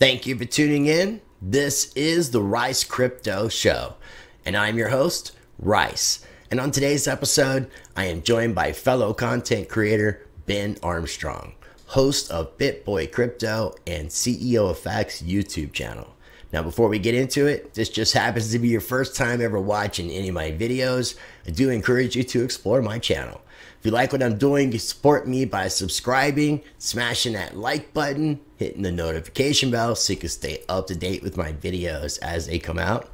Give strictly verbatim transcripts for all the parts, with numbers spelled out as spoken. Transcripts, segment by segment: Thank you for tuning in. This is the Rice Crypto Show, and I'm your host, Rice. And on today's episode, I am joined by fellow content creator, Ben Armstrong, host of BitBoy Crypto and C E O of Facts YouTube channel. Now, before we get into it, this just happens to be your first time ever watching any of my videos, I do encourage you to explore my channel. If you like what I'm doing, support me by subscribing, smashing that like button, hitting the notification bell so you can stay up to date with my videos as they come out.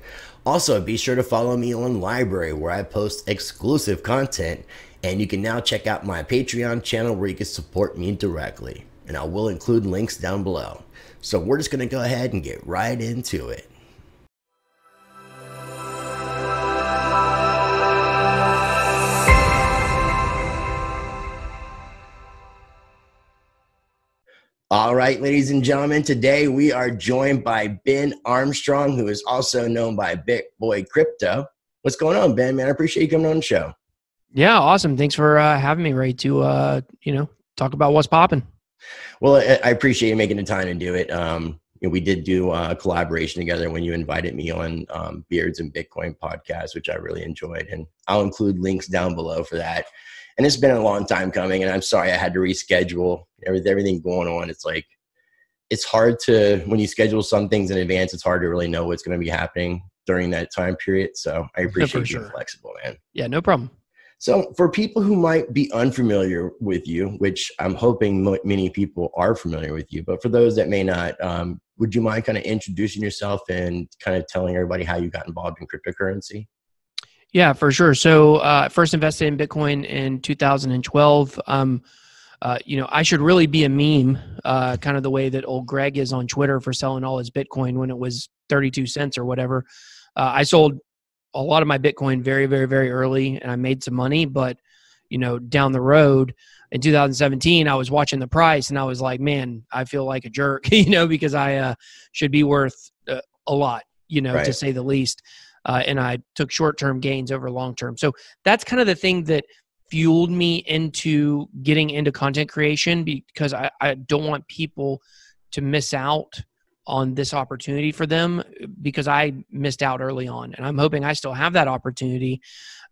Also, be sure to follow me on LBRY, where I post exclusive content, and you can now check out my Patreon channel where you can support me directly. And I will include links down below. So we're just gonna go ahead and get right into it. All right, ladies and gentlemen, today we are joined by Ben Armstrong, who is also known by BitBoy Crypto. What's going on, Ben, man? I appreciate you coming on the show. Yeah, awesome. Thanks for uh, having me, Ray, to, uh, you know, talk about what's popping. Well, I appreciate you making the time to do it. Um, you know, we did do a collaboration together when you invited me on um, Beards and Bitcoin podcast, which I really enjoyed. And I'll include links down below for that. And it's been a long time coming, and I'm sorry I had to reschedule. With everything going on, it's like, it's hard to, when you schedule some things in advance, it's hard to really know what's going to be happening during that time period. So I appreciate you being flexible, man. Yeah, no problem. So for people who might be unfamiliar with you, which I'm hoping many people are familiar with you, but for those that may not, um, would you mind kind of introducing yourself and kind of telling everybody how you got involved in cryptocurrency? Yeah, for sure. So I uh, first invested in Bitcoin in two thousand twelve. Um, uh, you know, I should really be a meme, uh, kind of the way that old Greg is on Twitter for selling all his Bitcoin when it was thirty-two cents or whatever. Uh, I sold a lot of my Bitcoin very, very, very early, and I made some money. But, you know, down the road in two thousand seventeen, I was watching the price and I was like, man, I feel like a jerk, you know, because I uh, should be worth uh, a lot, you know, right, to say the least. Uh, and I took short-term gains over long-term. So that's kind of the thing that fueled me into getting into content creation, because I, I don't want people to miss out on this opportunity for them, because I missed out early on. And I'm hoping I still have that opportunity.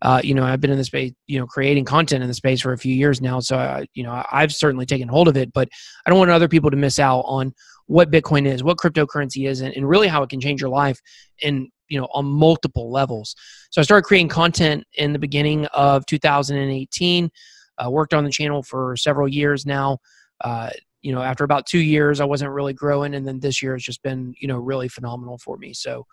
Uh, you know, I've been in the space, you know, creating content in the space for a few years now. So, I, you know, I've certainly taken hold of it, but I don't want other people to miss out on what Bitcoin is, what cryptocurrency is, and, and really how it can change your life in, you know, on multiple levels. So I started creating content in the beginning of two thousand eighteen, uh, worked on the channel for several years now. Uh, you know, after about two years, I wasn't really growing. And then this year has just been, you know, really phenomenal for me. So,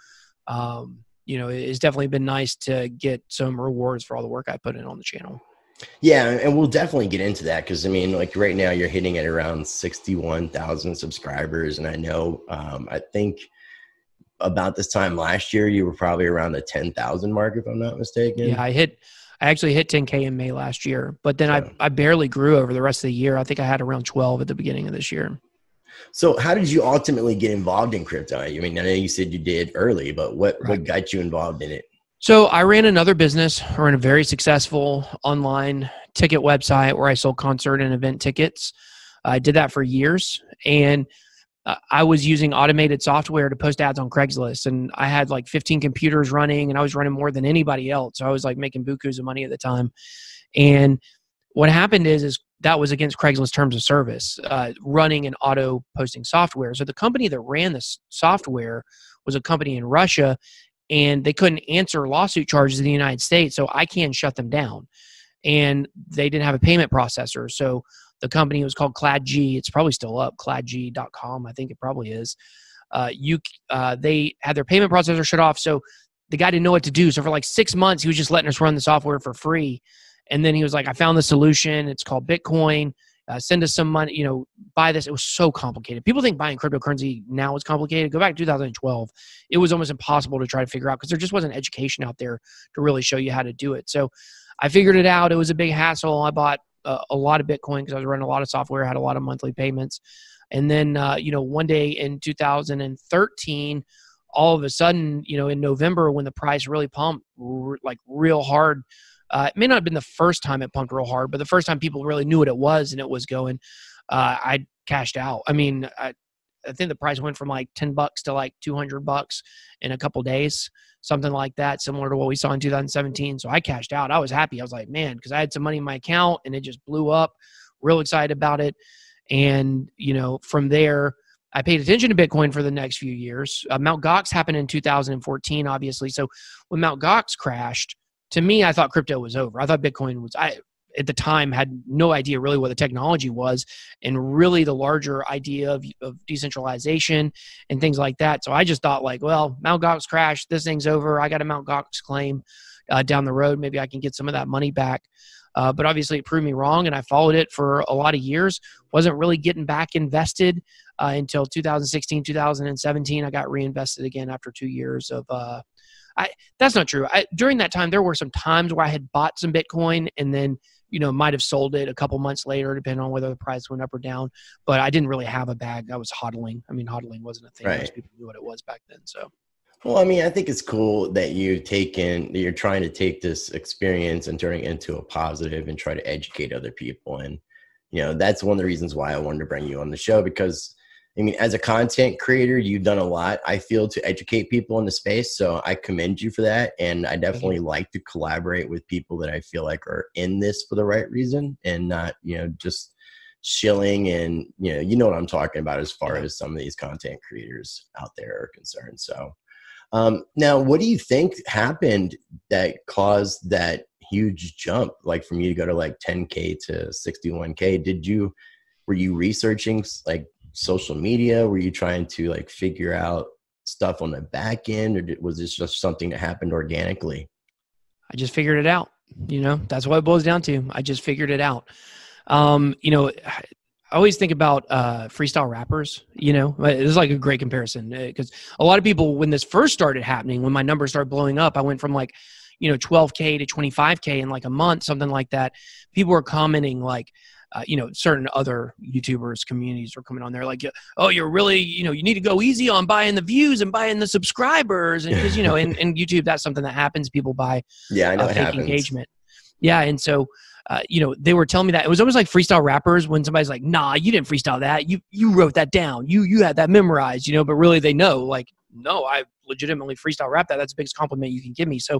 um, you know, it's definitely been nice to get some rewards for all the work I put in on the channel. Yeah. And we'll definitely get into that. Cause I mean, like right now you're hitting at around sixty-one thousand subscribers. And I know, um, I think, about this time last year, you were probably around the ten thousand mark, if I'm not mistaken. Yeah, I hit, I actually hit ten K in May last year, but then so. I, I barely grew over the rest of the year. I think I had around twelve at the beginning of this year. So how did you ultimately get involved in crypto? I mean, I know you said you did early, but what, right. what got you involved in it? So I ran another business, I ran a very successful online ticket website where I sold concert and event tickets. I did that for years, and I was using automated software to post ads on Craigslist, and I had like fifteen computers running, and I was running more than anybody else. So I was like making bukus of money at the time. And what happened is, is that was against Craigslist terms of service, uh, running an auto posting software. So the company that ran this software was a company in Russia, and they couldn't answer lawsuit charges in the United States. So I can shut them down, and they didn't have a payment processor. So the company was called CladG. It's probably still up, CladG dot com. I think it probably is. Uh, you, uh, they had their payment processor shut off, so the guy didn't know what to do. So for like six months, he was just letting us run the software for free. And then he was like, I found the solution. It's called Bitcoin. Uh, send us some money, you know, buy this. It was so complicated. People think buying cryptocurrency now is complicated. Go back to two thousand twelve. It was almost impossible to try to figure out, because there just wasn't education out there to really show you how to do it. So I figured it out. It was a big hassle. I bought Uh, a lot of Bitcoin because I was running a lot of software, had a lot of monthly payments. And then, uh, you know, one day in two thousand thirteen, all of a sudden, you know, in November when the price really pumped like real hard, uh, it may not have been the first time it pumped real hard, but the first time people really knew what it was and it was going, uh, I cashed out. I mean, I, I think the price went from like ten bucks to like two hundred bucks in a couple days, something like that, similar to what we saw in two thousand seventeen. So I cashed out. I was happy. I was like, man, because I had some money in my account and it just blew up. Real excited about it. And, you know, from there, I paid attention to Bitcoin for the next few years. Uh, Mount. Gox happened in two thousand fourteen, obviously. So when Mount. Gox crashed, to me, I thought crypto was over. I thought Bitcoin was, I at the time had no idea really what the technology was and really the larger idea of, of decentralization and things like that. So I just thought like, well, Mount. Gox crashed, this thing's over. I got a Mount. Gox claim uh, down the road. Maybe I can get some of that money back. Uh, but obviously it proved me wrong, and I followed it for a lot of years. Wasn't really getting back invested uh, until two thousand sixteen, two thousand seventeen. I got reinvested again after two years of uh, – I that's not true. I, during that time, there were some times where I had bought some Bitcoin and then, you know, might have sold it a couple months later, depending on whether the price went up or down. But I didn't really have a bag. I was hodling. I mean, hodling wasn't a thing. Right. Most people knew what it was back then, so. Well, I mean, I think it's cool that you've taken, that you're trying to take this experience and turning it into a positive and try to educate other people. And, you know, that's one of the reasons why I wanted to bring you on the show, because, I mean, as a content creator, you've done a lot, I feel, to educate people in the space. So I commend you for that. And I definitely mm-hmm. like to collaborate with people that I feel like are in this for the right reason and not, you know, just shilling and, you know, you know what I'm talking about as far as some of these content creators out there are concerned. So. Um, now, what do you think happened that caused that huge jump, like from you to go to like ten K to sixty-one K? Did you, were you researching like social media? Were you trying to like figure out stuff on the back end, or did, was this just something that happened organically? I just figured it out. You know, that's what it boils down to. I just figured it out. Um, you know, I always think about uh, freestyle rappers, you know, it's like a great comparison, because a lot of people, when this first started happening, when my numbers started blowing up, I went from like, you know, twelve K to twenty-five K in like a month, something like that. People were commenting like, uh, you know, certain other YouTubers communities were coming on there like, oh, you're really, you know, you need to go easy on buying the views and buying the subscribers. And because, you know, in, in YouTube, that's something that happens. People buy yeah, I know uh, it fake happens. engagement. Yeah. And so, Uh, you know, they were telling me that it was almost like freestyle rappers when somebody's like, nah, you didn't freestyle that. You, you wrote that down. You, you had that memorized, you know, but really they know like, no, I legitimately freestyle rap that. That's the biggest compliment you can give me. So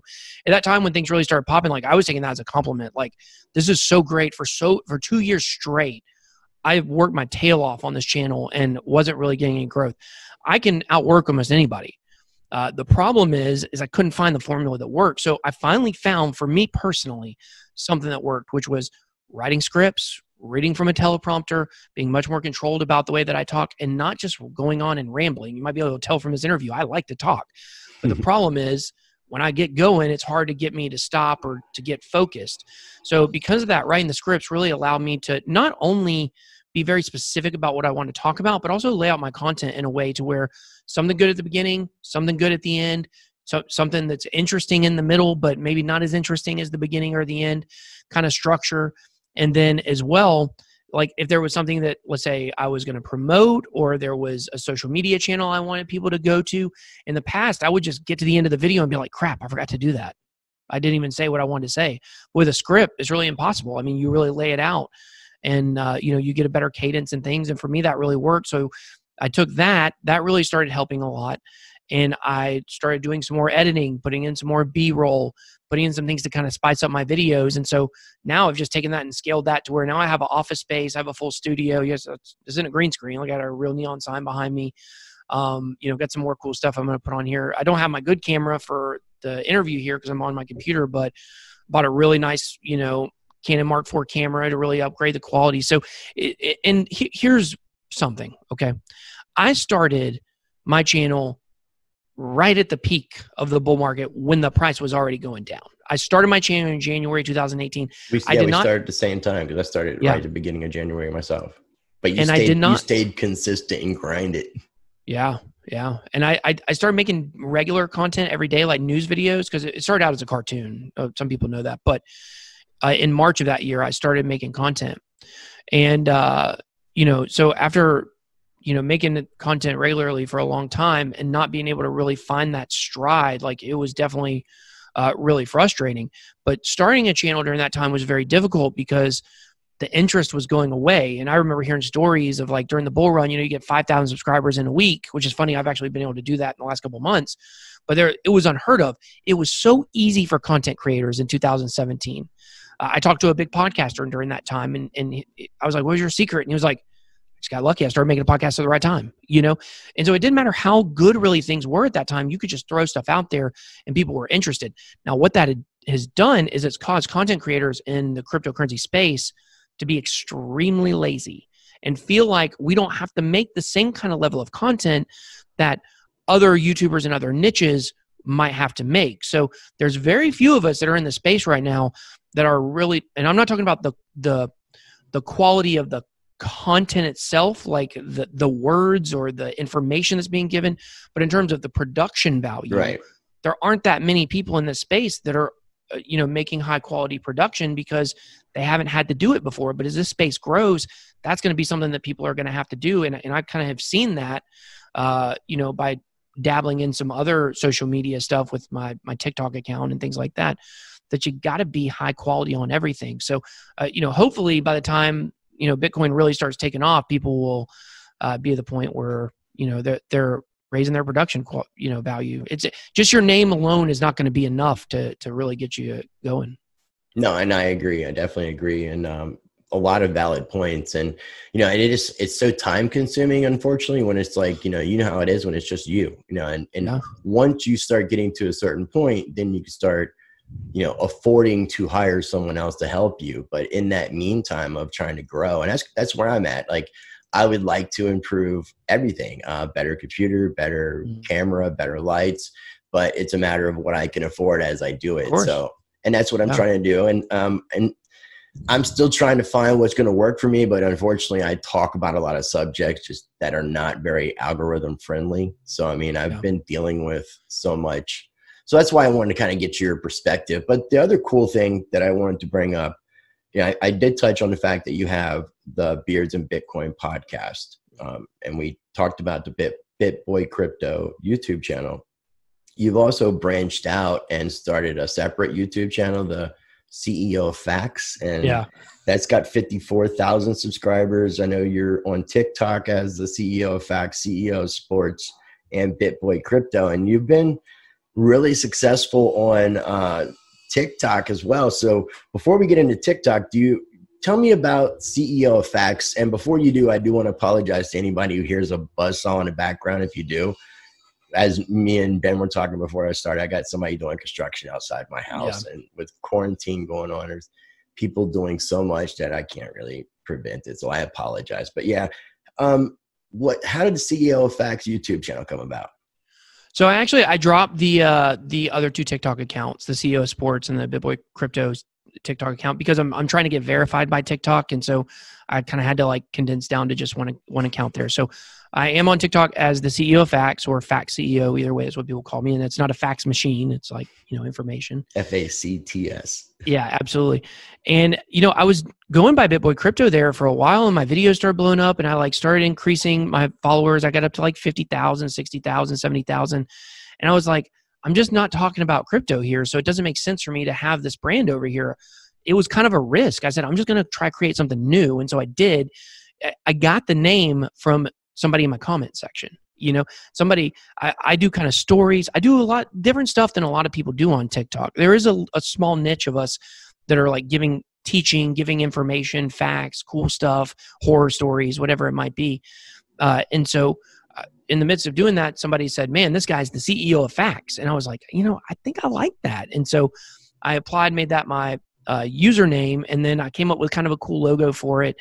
at that time when things really started popping, like I was taking that as a compliment. Like, this is so great for so for two years straight. I worked my tail off on this channel and wasn't really getting any growth. I can outwork almost anybody. Uh, the problem is, is I couldn't find the formula that worked. So I finally found, for me personally, something that worked, which was writing scripts, reading from a teleprompter, being much more controlled about the way that I talk, and not just going on and rambling. You might be able to tell from this interview, I like to talk. But the problem is, when I get going, it's hard to get me to stop or to get focused. So because of that, writing the scripts really allowed me to not only be very specific about what I want to talk about, but also lay out my content in a way to where something good at the beginning, something good at the end, so something that's interesting in the middle, but maybe not as interesting as the beginning or the end kind of structure. And then as well, like if there was something that, let's say I was going to promote, or there was a social media channel I wanted people to go to, in the past, I would just get to the end of the video and be like, crap, I forgot to do that. I didn't even say what I wanted to say. With a script, it's really impossible. I mean, you really lay it out. And, uh, you know, you get a better cadence and things. And for me, that really worked. So I took that, that really started helping a lot. And I started doing some more editing, putting in some more B-roll, putting in some things to kind of spice up my videos. And so now I've just taken that and scaled that to where now I have an office space, I have a full studio. Yes, this isn't a green screen. I got a real neon sign behind me. Um, you know, got some more cool stuff I'm going to put on here. I don't have my good camera for the interview here because I'm on my computer, but bought a really nice, you know, Canon Mark four camera to really upgrade the quality. So, it, it, and he, here's something, okay? I started my channel right at the peak of the bull market when the price was already going down. I started my channel in January two thousand eighteen. We, yeah, I did we not, started at the same time because I started yeah. right at the beginning of January myself. But you, and stayed, I did not, you stayed consistent and grinded. Yeah. Yeah. And I, I, I started making regular content every day, like news videos, because it started out as a cartoon. Some people know that, but Uh, in March of that year, I started making content. And, uh, you know, so after, you know, making content regularly for a long time and not being able to really find that stride, like it was definitely uh, really frustrating. But starting a channel during that time was very difficult because the interest was going away. And I remember hearing stories of like during the bull run, you know, you get five thousand subscribers in a week, which is funny. I've actually been able to do that in the last couple of months, but there, it was unheard of. It was so easy for content creators in two thousand seventeen. Uh, I talked to a big podcaster during that time, and, and he, I was like, what was your secret? And he was like, I just got lucky. I started making a podcast at the right time, you know? And so it didn't matter how good really things were at that time. You could just throw stuff out there and people were interested. Now, what that has done is it's caused content creators in the cryptocurrency space to be extremely lazy and feel like we don't have to make the same kind of level of content that other YouTubers and other niches might have to make. So there's very few of us that are in the space right now that are really, and I'm not talking about the, the, the quality of the content itself, like the, the words or the information that's being given, but in terms of the production value, right, there aren't that many people in this space that are, you know, making high quality production because they haven't had to do it before. But as this space grows, that's going to be something that people are going to have to do. And, and I kind of have seen that, uh, you know, by dabbling in some other social media stuff with my, my TikTok account and things like that, that you got to be high quality on everything. So, uh, you know, hopefully by the time, you know, Bitcoin really starts taking off, people will uh, be at the point where, you know, they're, they're raising their production, you know, value. It's just your name alone is not going to be enough to, to really get you going. No, and I agree. I definitely agree. And um, a lot of valid points. And, you know, and it is, it's so time consuming, unfortunately, when it's like, you know, you know how it is when it's just you, you know, and, and yeah. Once you start getting to a certain point, then you can start, you know, affording to hire someone else to help you. But in that meantime of trying to grow, and that's, that's where I'm at. Like, I would like to improve everything, uh, better computer, better mm. camera, better lights, but it's a matter of what I can afford as I do it. So, and that's what I'm yeah. trying to do. And, um, and I'm still trying to find what's going to work for me, but unfortunately I talk about a lot of subjects just that are not very algorithm friendly. So, I mean, I've yeah. been dealing with so much. So that's why I wanted to kind of get your perspective. But the other cool thing that I wanted to bring up, yeah, I, I did touch on the fact that you have the Beards and Bitcoin podcast, um, and we talked about the Bit BitBoy Crypto YouTube channel. You've also branched out and started a separate YouTube channel, the C E O of Facts, and yeah. that's got fifty-four thousand subscribers. I know you're on TikTok as the C E O of Facts, C E O of Sports, and BitBoy Crypto, and you've been really successful on uh, TikTok as well. So before we get into TikTok, do you tell me about C E O of Facts? And before you do, I do want to apologize to anybody who hears a buzzsaw in the background. If you do, as me and Ben were talking before I started, I got somebody doing construction outside my house, yeah. and with quarantine going on, there's people doing so much that I can't really prevent it. So I apologize. But yeah, um, what? How did the C E O of Facts YouTube channel come about? So I actually, I dropped the, uh, the other two TikTok accounts, the C E O of Sports and the BitBoy Crypto TikTok account, because I'm, I'm trying to get verified by TikTok. And so I kind of had to like condense down to just one, one account there. So I am on TikTok as the C E O of Facts, or Facts C E O, either way is what people call me. And it's not a fax machine. It's like, you know, information. F A C T S. Yeah, absolutely. And, you know, I was going by BitBoy Crypto there for a while, and my videos started blowing up, and I like started increasing my followers. I got up to like fifty thousand, sixty thousand, seventy thousand. And I was like, I'm just not talking about crypto here. So it doesn't make sense for me to have this brand over here. It was kind of a risk. I said, I'm just going to try create something new. And so I did. I got the name from somebody in my comment section, you know, somebody, I, I do kind of stories. I do a lot different stuff than a lot of people do on TikTok. There is a, a small niche of us that are like giving, teaching, giving information, facts, cool stuff, horror stories, whatever it might be. Uh, and so uh, in the midst of doing that, somebody said, man, this guy's the C E O of Facts. And I was like, you know, I think I like that. And so I applied, made that my uh, username. And then I came up with kind of a cool logo for it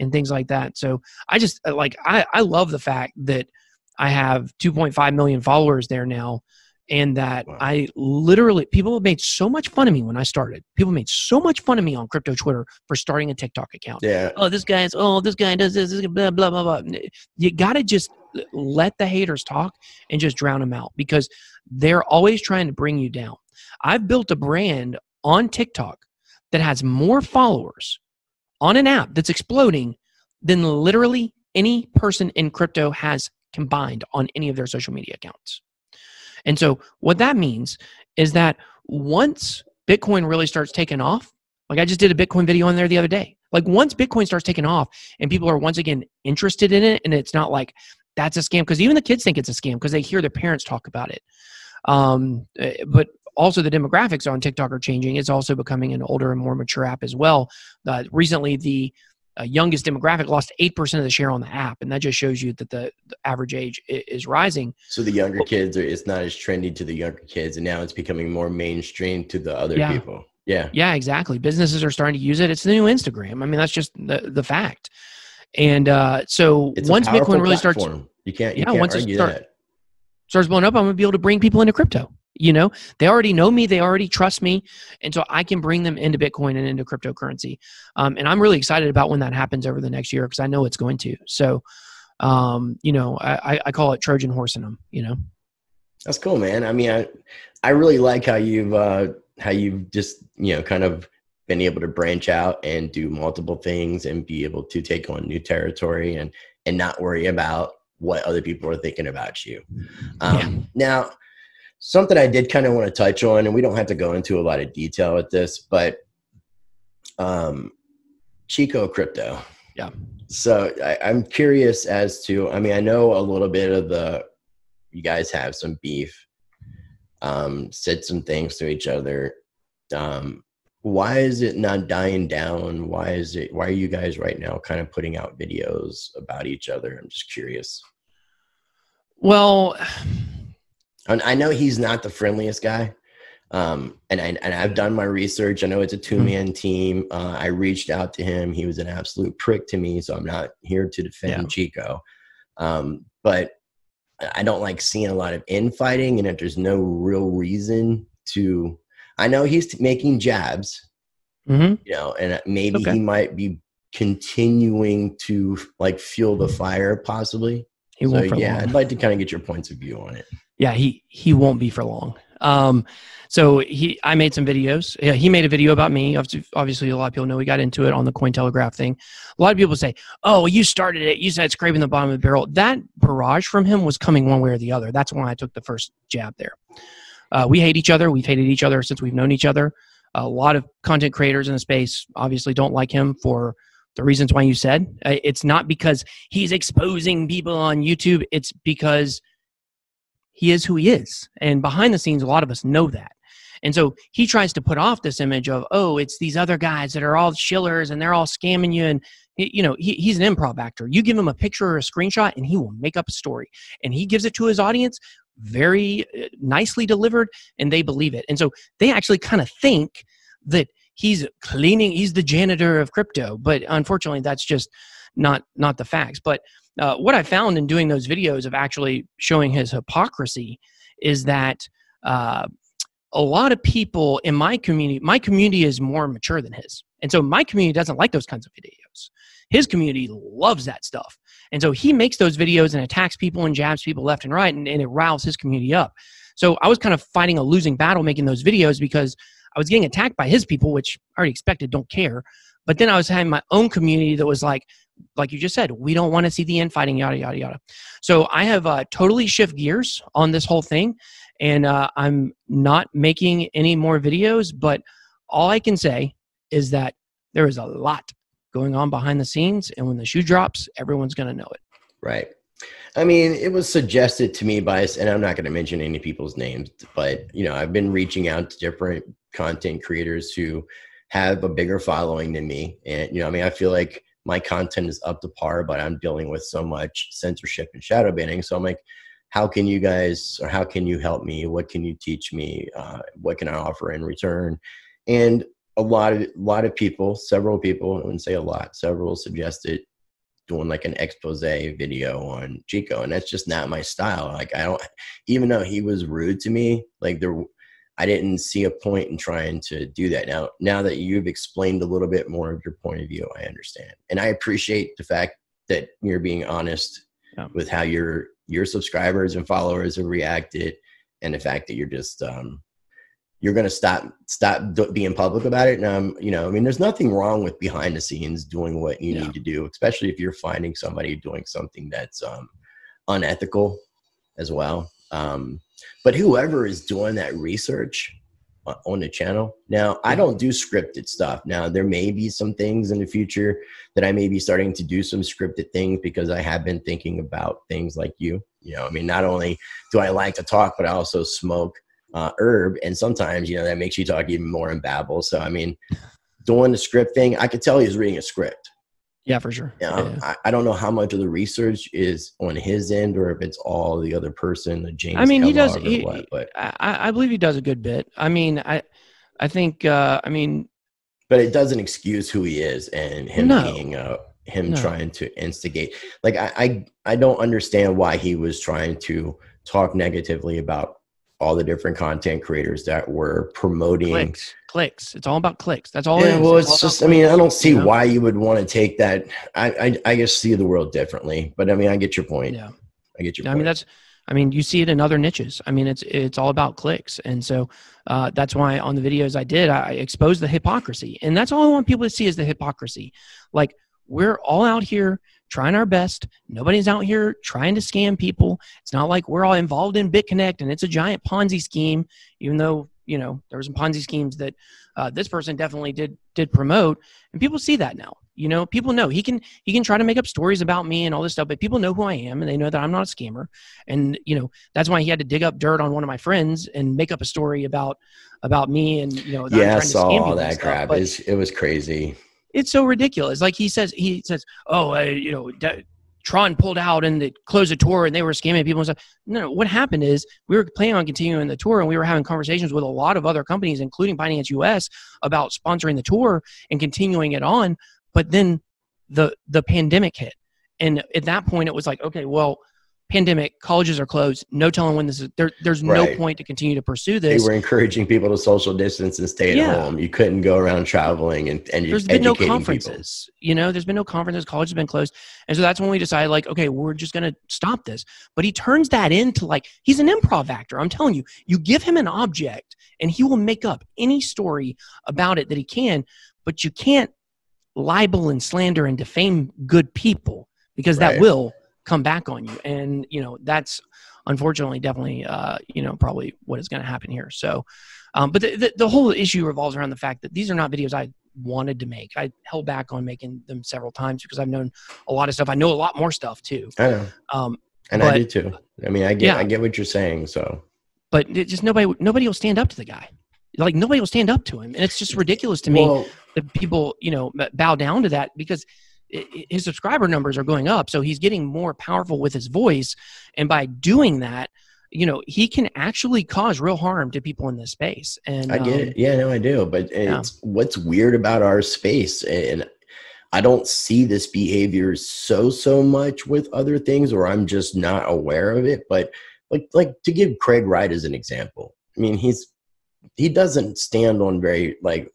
and things like that. So I just like, I, I love the fact that I have two point five million followers there now. And that wow. I literally, people made so much fun of me when I started. People made so much fun of me on crypto Twitter for starting a TikTok account. Yeah. Oh, this guy's, oh, this guy does this, this blah, blah, blah, blah. You got to just let the haters talk and just drown them out, because they're always trying to bring you down. I've built a brand on TikTok that has more followers on an app that's exploding than literally any person in crypto has combined on any of their social media accounts. And so what that means is that once Bitcoin really starts taking off, like I just did a Bitcoin video on there the other day, Like once Bitcoin starts taking off and people are once again interested in it, and it's not like that's a scam, because even the kids think it's a scam because they hear their parents talk about it. Um, but also the demographics on TikTok are changing. It's also becoming an older and more mature app as well. Uh, recently, the uh, youngest demographic lost eight percent of the share on the app. And that just shows you that the, the average age is rising. So the younger kids, are, it's not as trendy to the younger kids. And now it's becoming more mainstream to the other yeah. people. Yeah. Yeah, exactly. Businesses are starting to use it. It's the new Instagram. I mean, that's just the, the fact. And uh, so it's once Bitcoin really platform. starts, you can't, you yeah, can't once argue it start, that. starts blowing up, I'm going to be able to bring people into crypto. You know, they already know me. They already trust me. And so I can bring them into Bitcoin and into cryptocurrency. Um, and I'm really excited about when that happens over the next year, because I know it's going to. So, um, you know, I, I call it Trojan horsing them, you know. That's cool, man. I mean, I, I really like how you've, uh, how you've just, you know, kind of been able to branch out and do multiple things and be able to take on new territory and, and not worry about what other people are thinking about you. Um, yeah. Now, something I did kind of want to touch on, and we don't have to go into a lot of detail with this, but um, Chico Crypto. Yeah. So I, I'm curious as to, I mean, I know a little bit of the, you guys have some beef, um, said some things to each other. Um, why is it not dying down? Why is it, why are you guys right now kind of putting out videos about each other? I'm just curious. Well, and I know he's not the friendliest guy. Um, and, I, and I've done my research. I know it's a two-man mm-hmm. team. Uh, I reached out to him. He was an absolute prick to me, so I'm not here to defend yeah. Chico. Um, but I don't like seeing a lot of infighting, and if there's no real reason to – I know he's making jabs, mm-hmm. you know, and maybe okay. he might be continuing to, like, fuel the fire possibly. He so, yeah, long. I'd like to kind of get your points of view on it. Yeah, he, he won't be for long. Um, so he, I made some videos. Yeah, he made a video about me. Obviously, a lot of people know we got into it on the Cointelegraph thing. A lot of people say, oh, you started it. You said it's scraping the bottom of the barrel. That barrage from him was coming one way or the other. That's why I took the first jab there. Uh, we hate each other. We've hated each other since we've known each other. A lot of content creators in the space obviously don't like him for the reasons why you said. It's not because he's exposing people on YouTube. It's because he is who he is. And behind the scenes, a lot of us know that. And so he tries to put off this image of, oh, it's these other guys that are all shillers and they're all scamming you. And, you know, he, he's an improv actor. You give him a picture or a screenshot and he will make up a story. And he gives it to his audience, very nicely delivered, and they believe it. And so they actually kind of think that he's cleaning, he's the janitor of crypto. But unfortunately, that's just not, not the facts. But Uh, what I found in doing those videos of actually showing his hypocrisy is that uh, a lot of people in my community, my community is more mature than his. And so my community doesn't like those kinds of videos. His community loves that stuff. And so he makes those videos and attacks people and jabs people left and right, and, and it riles his community up. So I was kind of fighting a losing battle making those videos, because I was getting attacked by his people, which I already expected, don't care. But then I was having my own community that was like, like you just said, we don't want to see the infighting, yada, yada, yada. So I have uh, totally shift gears on this whole thing, and uh, I'm not making any more videos, but all I can say is that there is a lot going on behind the scenes, and when the shoe drops, everyone's going to know it. Right. I mean, it was suggested to me by, and I'm not going to mention any people's names, but, you know, I've been reaching out to different content creators who have a bigger following than me. And, you know, I mean, I feel like my content is up to par, but I'm dealing with so much censorship and shadow banning. So I'm like, how can you guys, or how can you help me? What can you teach me? Uh, what can I offer in return? And a lot of, a lot of people, several people, I wouldn't say a lot, several suggested doing like an expose video on Chico. And that's just not my style. Like I don't, even though he was rude to me, like there, I didn't see a point in trying to do that. Now, now that you've explained a little bit more of your point of view, I understand. And I appreciate the fact that you're being honest yeah. with how your, your subscribers and followers have reacted, and the fact that you're just, um, you're going to stop, stop being public about it. And, um, you know, I mean, there's nothing wrong with behind the scenes doing what you yeah. need to do, especially if you're finding somebody doing something that's, um, unethical as well. Um, But whoever is doing that research, on the channel. Now, I don't do scripted stuff. Now, there may be some things in the future that I may be starting to do some scripted things, because I have been thinking about things like you. You know, I mean, not only do I like to talk, but I also smoke uh, herb. And sometimes, you know, that makes you talk even more and babble. So, I mean, doing the script thing, I could tell he was reading a script. Yeah, for sure. You know, yeah, yeah. I, I don't know how much of the research is on his end, or if it's all the other person, the James. I mean, Kellogg he does. He, what, but I, I believe he does a good bit. I mean, I, I think. Uh, I mean, but it doesn't excuse who he is and him no, being uh, him no. trying to instigate. Like I, I, I don't understand why he was trying to talk negatively about all the different content creators that were promoting clicks. clicks. It's all about clicks. That's all. Yeah, it is. Well, it's, it's just, I mean, I don't see you know? why you would want to take that. I, I, I guess see the world differently, but I mean, I get your point. Yeah. I get your yeah, point. I mean, that's, I mean, you see it in other niches. I mean, it's, it's all about clicks. And so uh, that's why on the videos I did, I exposed the hypocrisy, and that's all I want people to see is the hypocrisy. Like, we're all out here trying our best. Nobody's out here trying to scam people. It's not like we're all involved in BitConnect and it's a giant Ponzi scheme, even though, you know, there were some Ponzi schemes that uh, this person definitely did, did promote. And people see that now, you know, people know he can, he can try to make up stories about me and all this stuff, but people know who I am and they know that I'm not a scammer. And, you know, that's why he had to dig up dirt on one of my friends and make up a story about, about me. And, you know, that yeah, I'm I saw to scam all that crap. Stuff, it's, it was crazy. It's so ridiculous. Like he says, he says, oh, uh, you know, De Tron pulled out and they closed a tour and they were scamming people and stuff. No, what happened is we were planning on continuing the tour, and we were having conversations with a lot of other companies, including Binance U S, about sponsoring the tour and continuing it on. But then the, the pandemic hit. And at that point it was like, okay, well, pandemic, colleges are closed. No telling when this is. There, there's right. no point to continue to pursue this. They were encouraging people to social distance and stay at yeah. home. You couldn't go around traveling and, and there's been no conferences. People. You know, there's been no conferences. College has been closed, and so that's when we decided, like, okay, we're just going to stop this. But he turns that into like he's an improv actor. I'm telling you, you give him an object, and he will make up any story about it that he can. But you can't libel and slander and defame good people, because right. that will come back on you. And, you know, that's unfortunately definitely, uh, you know, probably what is going to happen here. So, um, but the, the, the whole issue revolves around the fact that these are not videos I wanted to make. I held back on making them several times because I've known a lot of stuff. I know a lot more stuff too. I know. Um, and but, I do too. I mean, I get, yeah. I get what you're saying. So, but it just, nobody, nobody will stand up to the guy. Like nobody will stand up to him. And it's just ridiculous to me well, that people, you know, bow down to that, because his subscriber numbers are going up. So he's getting more powerful with his voice. And by doing that, you know, he can actually cause real harm to people in this space. And I get um, it. Yeah, no, I do. But yeah. it's what's weird about our space. And I don't see this behavior so, so much with other things, or I'm just not aware of it. But like, like to give Craig Wright as an example, I mean, he's, he doesn't stand on very like,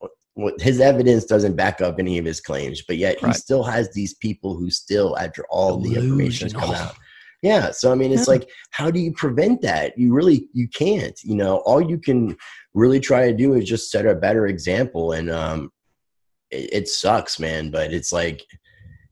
his evidence doesn't back up any of his claims, but yet right. he still has these people who still, after all Delusional. the information has come out. Yeah. So, I mean, it's yeah. like, how do you prevent that? You really, you can't, you know, all you can really try to do is just set a better example. And, um, it, it sucks, man. But it's like,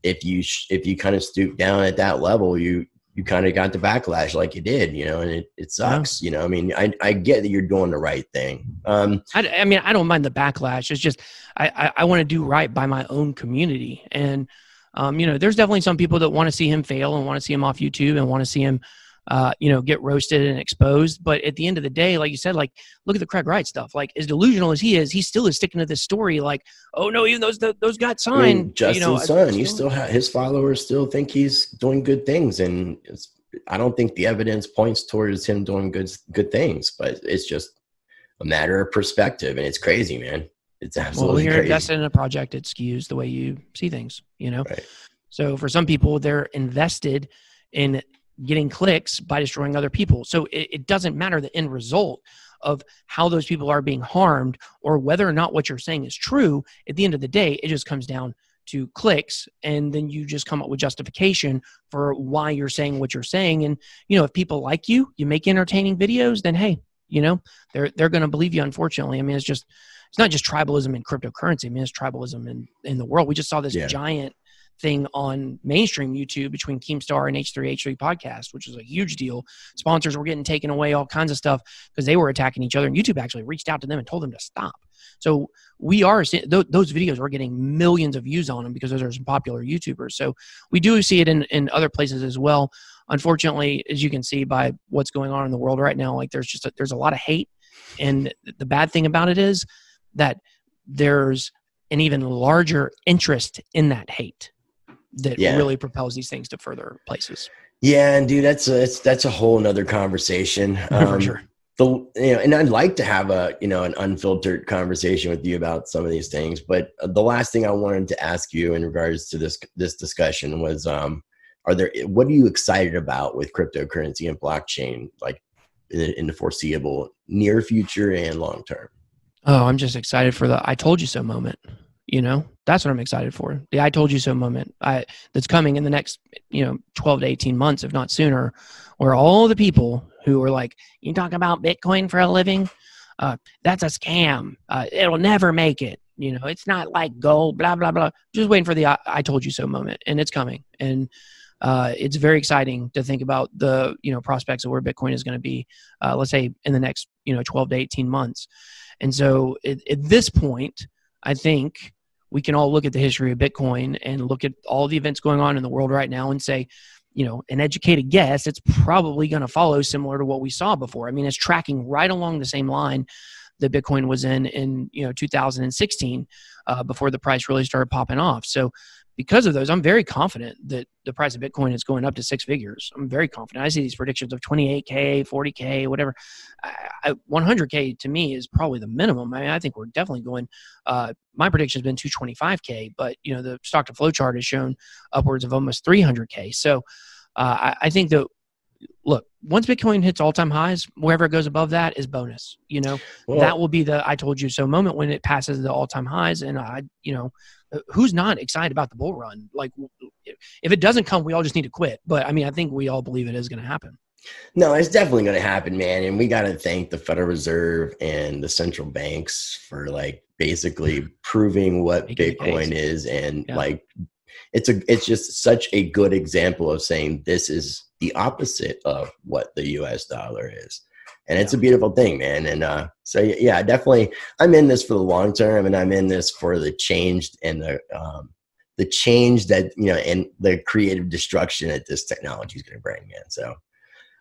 if you, sh if you kind of stoop down at that level, you, you kind of got the backlash like you did, you know, and it, it sucks, yeah. you know, I mean, I, I get that you're doing the right thing. Um, I, I mean, I don't mind the backlash. It's just, I, I, I want to do right by my own community. And, um, you know, there's definitely some people that want to see him fail and want to see him off YouTube and want to see him, uh, you know, get roasted and exposed. But at the end of the day, like you said, like, look at the Craig Wright stuff. Like, as delusional as he is, he still is sticking to this story. Like, oh no, even those, the, those got signed. I mean, Justin's you know, son, still, you still have, his followers still think he's doing good things. And it's, I don't think the evidence points towards him doing good, good things, but it's just a matter of perspective. And it's crazy, man. It's absolutely well, you're crazy. Invested in a project. It skews the way you see things, you know? Right. So for some people, they're invested in getting clicks by destroying other people. So it, it doesn't matter the end result of how those people are being harmed or whether or not what you're saying is true. At the end of the day, it just comes down to clicks, and then you just come up with justification for why you're saying what you're saying. And, you know, if people like you, you make entertaining videos, then, hey, you know, they're, they're going to believe you, unfortunately. I mean, it's just, it's not just tribalism in cryptocurrency. I mean, it's tribalism in, in the world. We just saw this yeah. giant thing on mainstream YouTube between Keemstar and H three H three podcast, which was a huge deal. Sponsors were getting taken away, all kinds of stuff, because they were attacking each other. And YouTube actually reached out to them and told them to stop. So we are, those videos are getting millions of views on them because those are some popular YouTubers. So we do see it in, in other places as well. Unfortunately, as you can see by what's going on in the world right now, like there's just, a, there's a lot of hate. And the bad thing about it is that there's an even larger interest in that hate that yeah. really propels these things to further places. Yeah. And dude, that's a, it's, that's a whole nother conversation. Um, For sure. The, you know, and I'd like to have a, you know, an unfiltered conversation with you about some of these things, but the last thing I wanted to ask you in regards to this, this discussion was, um, are there, what are you excited about with cryptocurrency and blockchain, like in, in the foreseeable near future and long term? Oh, I'm just excited for the, I told you so moment, you know, that's what I'm excited for. The, I told you so moment I, that's coming in the next, you know, twelve to eighteen months, if not sooner, where all the people who are like, you talk about Bitcoin for a living? Uh, that's a scam. Uh, it'll never make it. You know, it's not like gold, blah, blah, blah. Just waiting for the I, I told you so moment, and it's coming. And uh, it's very exciting to think about the, you know, prospects of where Bitcoin is going to be, uh, let's say in the next, you know, twelve to eighteen months. And so at, at this point, I think we can all look at the history of Bitcoin and look at all the events going on in the world right now and say, you know, an educated guess, it's probably going to follow similar to what we saw before. I mean, it's tracking right along the same line that Bitcoin was in, in, you know, two thousand sixteen, uh, before the price really started popping off. So because of those, I'm very confident that the price of Bitcoin is going up to six figures. I'm very confident. I see these predictions of twenty-eight K, forty K, whatever. I, one hundred K to me is probably the minimum. I mean, I think we're definitely going, uh, my prediction has been two twenty-five K, but you know, the stock to flow chart has shown upwards of almost three hundred K. So uh, I, I think that, look, once Bitcoin hits all-time highs, wherever it goes above that is bonus. You know, well, that will be the I told you so moment when it passes the all-time highs. And I, you know, who's not excited about the bull run? Like, if it doesn't come, we all just need to quit. But I mean, I think we all believe it is going to happen. No, it's definitely going to happen, man. And we got to thank the Federal Reserve and the central banks for like basically proving what Bitcoin is, and yeah. like it's a it's just such a good example of saying this is the opposite of what the U S dollar is. And it's yeah. a beautiful thing, man. And uh, so, yeah, definitely, I'm in this for the long term, and I'm in this for the change and the um, the change that, you know, and the creative destruction that this technology is going to bring, man. So,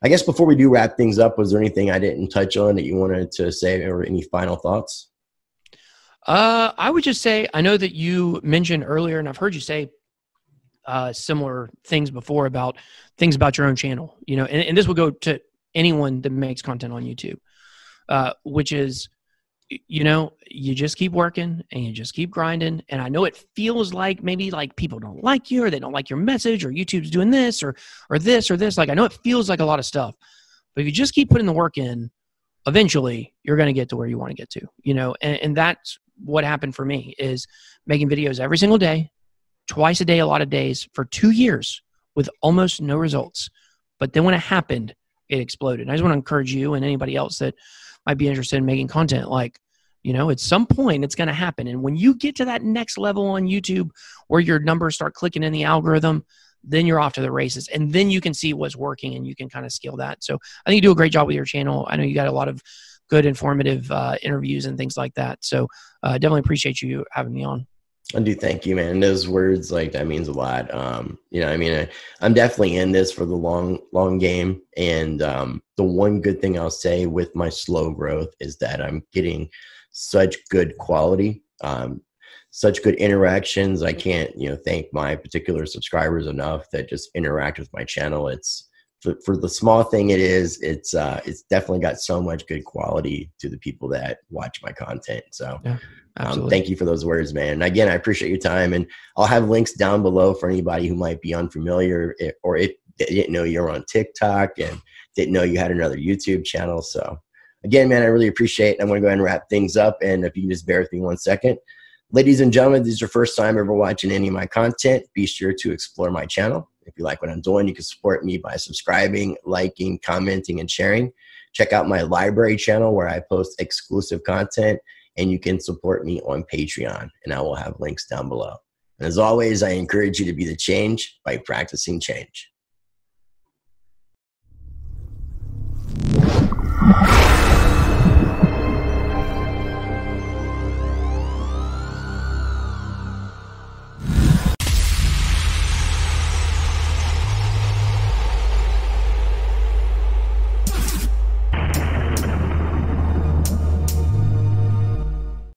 I guess before we do wrap things up, was there anything I didn't touch on that you wanted to say, or any final thoughts? Uh, I would just say, I know that you mentioned earlier, and I've heard you say uh, similar things before about things about your own channel, you know, and, and this will go to anyone that makes content on YouTube, uh, which is, you know, you just keep working and you just keep grinding. And I know it feels like maybe like people don't like you, or they don't like your message, or YouTube's doing this or, or this or this. Like, I know it feels like a lot of stuff, but if you just keep putting the work in, eventually you're going to get to where you want to get to, you know, and, and that's what happened for me, is making videos every single day, twice a day, a lot of days for two years with almost no results. But then when it happened, it exploded. And I just want to encourage you and anybody else that might be interested in making content, like, you know, at some point it's going to happen. And when you get to that next level on YouTube where your numbers start clicking in the algorithm, then you're off to the races, and then you can see what's working and you can kind of scale that. So I think you do a great job with your channel. I know you got a lot of good informative uh, interviews and things like that. So uh, definitely appreciate you having me on. I do. Thank you, man. And those words, like, that means a lot. Um, you know, I mean, I, I'm definitely in this for the long, long game. And um, the one good thing I'll say with my slow growth is that I'm getting such good quality, um, such good interactions. I can't, you know, thank my particular subscribers enough that just interact with my channel. It's for, for the small thing it is, it's, uh, it's definitely got so much good quality to the people that watch my content. So yeah. Um, thank you for those words, man. And again, I appreciate your time, and I'll have links down below for anybody who might be unfamiliar, or if they didn't know you're on TikTok and didn't know you had another YouTube channel. So again, man, I really appreciate it. I'm going to go ahead and wrap things up. And if you can just bear with me one second, ladies and gentlemen, this is your first time ever watching any of my content, be sure to explore my channel. If you like what I'm doing, you can support me by subscribing, liking, commenting, and sharing. Check out my L B R Y channel where I post exclusive content. And you can support me on Patreon, and I will have links down below. And as always, I encourage you to be the change by practicing change.